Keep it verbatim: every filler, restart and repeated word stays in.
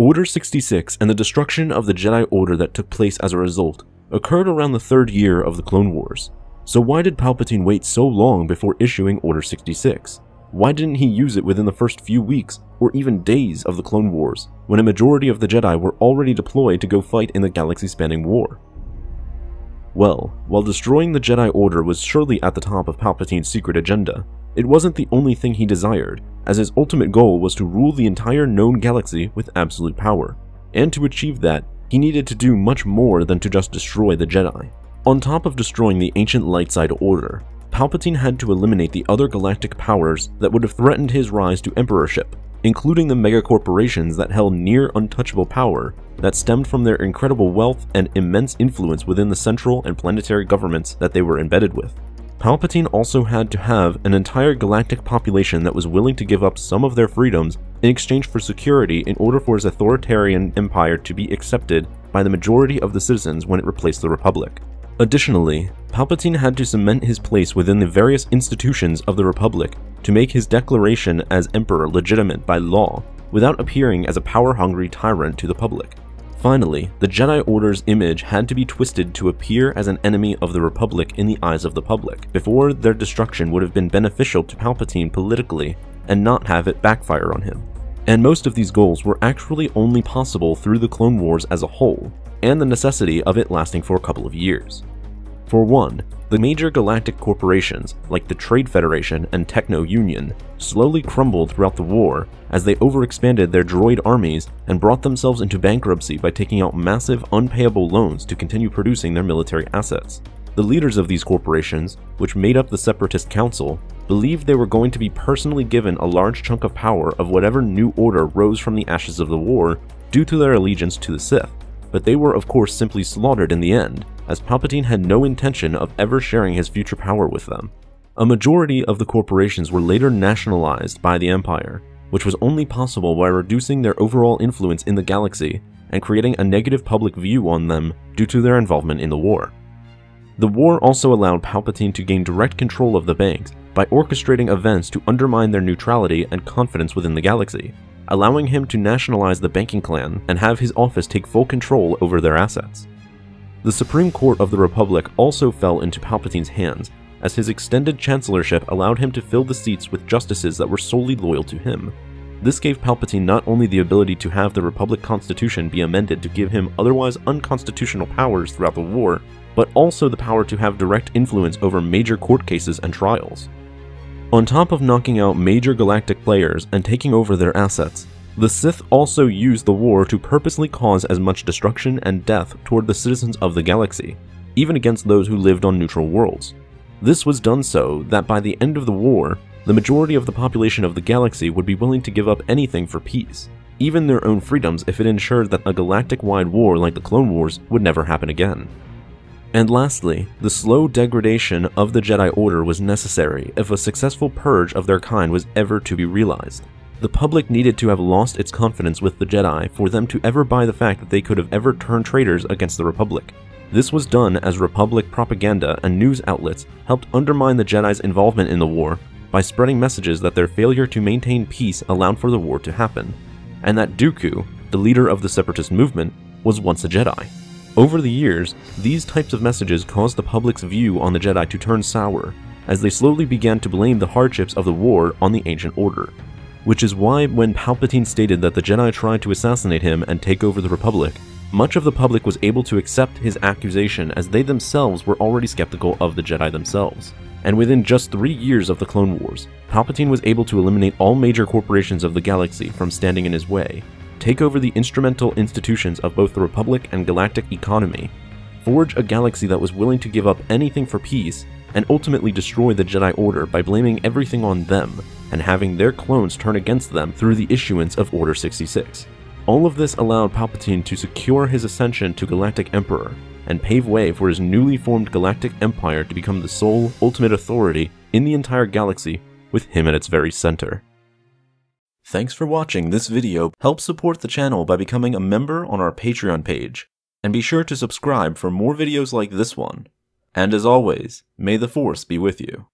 Order sixty-six and the destruction of the Jedi Order that took place as a result occurred around the third year of the Clone Wars. So why did Palpatine wait so long before issuing Order sixty-six? Why didn't he use it within the first few weeks or even days of the Clone Wars, when a majority of the Jedi were already deployed to go fight in the galaxy-spanning war? Well, while destroying the Jedi Order was surely at the top of Palpatine's secret agenda, it wasn't the only thing he desired, as his ultimate goal was to rule the entire known galaxy with absolute power. And to achieve that, he needed to do much more than to just destroy the Jedi. On top of destroying the ancient light side order, Palpatine had to eliminate the other galactic powers that would have threatened his rise to emperorship, including the megacorporations that held near untouchable power that stemmed from their incredible wealth and immense influence within the central and planetary governments that they were embedded with. Palpatine also had to have an entire galactic population that was willing to give up some of their freedoms in exchange for security in order for his authoritarian empire to be accepted by the majority of the citizens when it replaced the Republic. Additionally, Palpatine had to cement his place within the various institutions of the Republic to make his declaration as Emperor legitimate by law without appearing as a power-hungry tyrant to the public. Finally, the Jedi Order's image had to be twisted to appear as an enemy of the Republic in the eyes of the public, before their destruction would have been beneficial to Palpatine politically and not have it backfire on him. And most of these goals were actually only possible through the Clone Wars as a whole, and the necessity of it lasting for a couple of years. For one, the major galactic corporations like the Trade Federation and Techno Union slowly crumbled throughout the war as they overexpanded their droid armies and brought themselves into bankruptcy by taking out massive unpayable loans to continue producing their military assets. The leaders of these corporations, which made up the Separatist Council, believed they were going to be personally given a large chunk of power of whatever new order rose from the ashes of the war due to their allegiance to the Sith, but they were of course simply slaughtered in the end, as Palpatine had no intention of ever sharing his future power with them. A majority of the corporations were later nationalized by the Empire, which was only possible by reducing their overall influence in the galaxy and creating a negative public view on them due to their involvement in the war. The war also allowed Palpatine to gain direct control of the banks by orchestrating events to undermine their neutrality and confidence within the galaxy, allowing him to nationalize the banking clan and have his office take full control over their assets. The Supreme Court of the Republic also fell into Palpatine's hands, as his extended chancellorship allowed him to fill the seats with justices that were solely loyal to him. This gave Palpatine not only the ability to have the Republic Constitution be amended to give him otherwise unconstitutional powers throughout the war, but also the power to have direct influence over major court cases and trials. On top of knocking out major galactic players and taking over their assets, the Sith also used the war to purposely cause as much destruction and death toward the citizens of the galaxy, even against those who lived on neutral worlds. This was done so that by the end of the war, the majority of the population of the galaxy would be willing to give up anything for peace, even their own freedoms, if it ensured that a galactic-wide war like the Clone Wars would never happen again. And lastly, the slow degradation of the Jedi Order was necessary if a successful purge of their kind was ever to be realized. The public needed to have lost its confidence with the Jedi for them to ever buy the fact that they could have ever turned traitors against the Republic. This was done as Republic propaganda and news outlets helped undermine the Jedi's involvement in the war by spreading messages that their failure to maintain peace allowed for the war to happen, and that Dooku, the leader of the Separatist movement, was once a Jedi. Over the years, these types of messages caused the public's view on the Jedi to turn sour, as they slowly began to blame the hardships of the war on the ancient order. Which is why when Palpatine stated that the Jedi tried to assassinate him and take over the Republic, much of the public was able to accept his accusation, as they themselves were already skeptical of the Jedi themselves. And within just three years of the Clone Wars, Palpatine was able to eliminate all major corporations of the galaxy from standing in his way, take over the instrumental institutions of both the Republic and galactic economy, forge a galaxy that was willing to give up anything for peace, and ultimately destroy the Jedi Order by blaming everything on them and having their clones turn against them through the issuance of Order sixty-six. All of this allowed Palpatine to secure his ascension to Galactic Emperor and pave way for his newly formed Galactic Empire to become the sole, ultimate authority in the entire galaxy, with him at its very center. Thanks for watching this video. Help support the channel by becoming a member on our Patreon page, and be sure to subscribe for more videos like this one. And as always, may the Force be with you.